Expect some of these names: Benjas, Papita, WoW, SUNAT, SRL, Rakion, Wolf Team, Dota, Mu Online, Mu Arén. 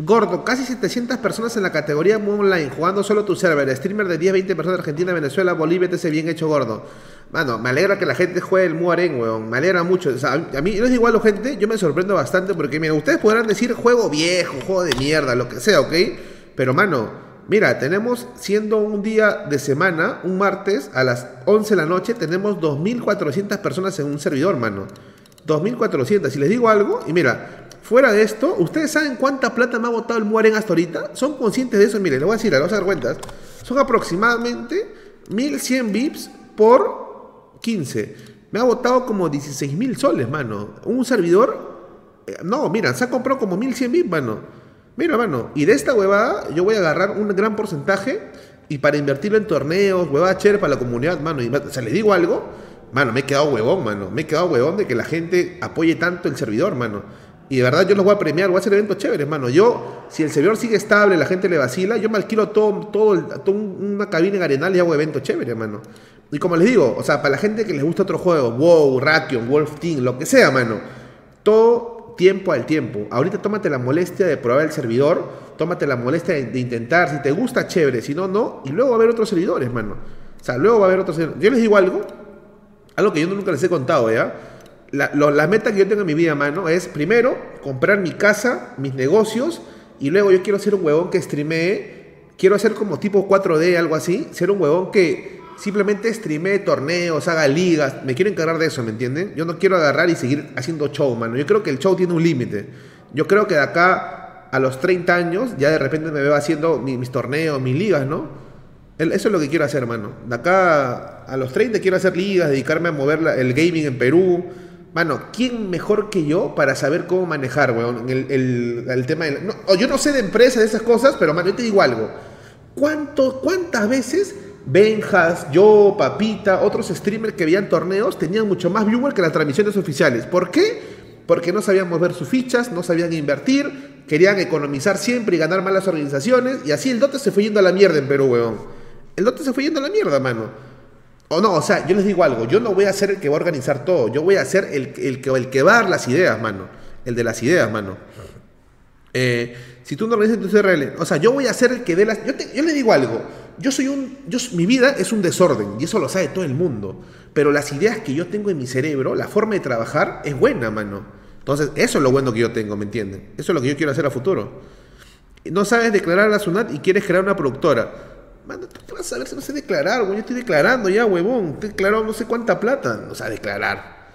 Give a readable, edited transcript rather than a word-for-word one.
Gordo, casi 700 personas en la categoría Mu Online, jugando solo tu server, streamer de 10, 20 personas de Argentina, Venezuela, Bolivia, te sé bien hecho, gordo. Mano, me alegra que la gente juegue el Mu Arén, weón, me alegra mucho. O sea, a mí, yo les digo a la gente, yo me sorprendo bastante porque, mira, ustedes podrán decir juego viejo, juego de mierda, lo que sea, ¿ok? Pero, mano, mira, tenemos, siendo un día de semana, un martes, a las 11 de la noche, tenemos 2.400 personas en un servidor, mano. 2.400, si les digo algo, y mira... Fuera de esto, ¿ustedes saben cuánta plata me ha botado el Mu Arén hasta ahorita? ¿Son conscientes de eso? Miren, les voy a decir, les vamos a dar cuentas. Son aproximadamente 1100 VIPs por 15. Me ha botado como 16.000 soles, mano. Un servidor... No, mira, se ha comprado como 1100 VIPs, mano. Mira, mano. Y de esta huevada yo voy a agarrar un gran porcentaje y para invertirlo en torneos, huevada chévere para la comunidad, mano. Y, o sea, les digo algo. Mano, me he quedado huevón, mano. Me he quedado huevón de que la gente apoye tanto el servidor, mano. Y de verdad yo los voy a premiar, voy a hacer eventos chéveres, mano. Yo, si el servidor sigue estable, la gente le vacila, yo me alquilo todo una cabina en Arenal y hago eventos chéveres, mano. Y como les digo, o sea, para la gente que les gusta otro juego, WoW, Rakion, Wolf Team, lo que sea, mano. Todo tiempo al tiempo. Ahorita tómate la molestia de probar el servidor, tómate la molestia de intentar. Si te gusta, chévere, si no, no. Y luego va a haber otros servidores, mano. O sea, luego va a haber otros servidores. Yo les digo algo que yo nunca les he contado, ¿ya? La meta que yo tengo en mi vida, mano, es primero comprar mi casa, mis negocios, y luego yo quiero ser un huevón que streamee, quiero ser como tipo 4D, algo así, ser un huevón que simplemente streamee torneos, haga ligas, me quiero encargar de eso, ¿me entienden? Yo no quiero agarrar y seguir haciendo show, mano, yo creo que el show tiene un límite, yo creo que de acá a los 30 años ya de repente me veo haciendo mis torneos, mis ligas, ¿no? Eso es lo que quiero hacer, mano, de acá a los 30 quiero hacer ligas, dedicarme a mover el gaming en Perú. Mano, ¿quién mejor que yo para saber cómo manejar, weón? El tema de... No, yo no sé de empresas, de esas cosas, pero, mano, yo te digo algo. ¿Cuántas veces Benjas, yo, Papita, otros streamers que veían torneos tenían mucho más viewers que las transmisiones oficiales? ¿Por qué? Porque no sabían mover sus fichas, no sabían invertir, querían economizar siempre y ganar malas organizaciones, y así el Dota se fue yendo a la mierda en Perú, weón. El Dota se fue yendo a la mierda, mano. O no, o sea, yo les digo algo, yo no voy a ser el que va a organizar todo, yo voy a ser el que va a dar las ideas, mano. El de las ideas, mano. Si tú no organizas tu SRL, o sea, yo voy a ser el que dé las... Yo les digo algo, mi vida es un desorden, y eso lo sabe todo el mundo, pero las ideas que yo tengo en mi cerebro, la forma de trabajar, es buena, mano. Entonces, eso es lo bueno que yo tengo, ¿me entienden? Eso es lo que yo quiero hacer a futuro. No sabes declarar a la SUNAT y quieres crear una productora. Mano, tú te vas a ver si no sé declarar, güey. Yo estoy declarando ya, huevón. Te he declarado no sé cuánta plata. O sea, declarar.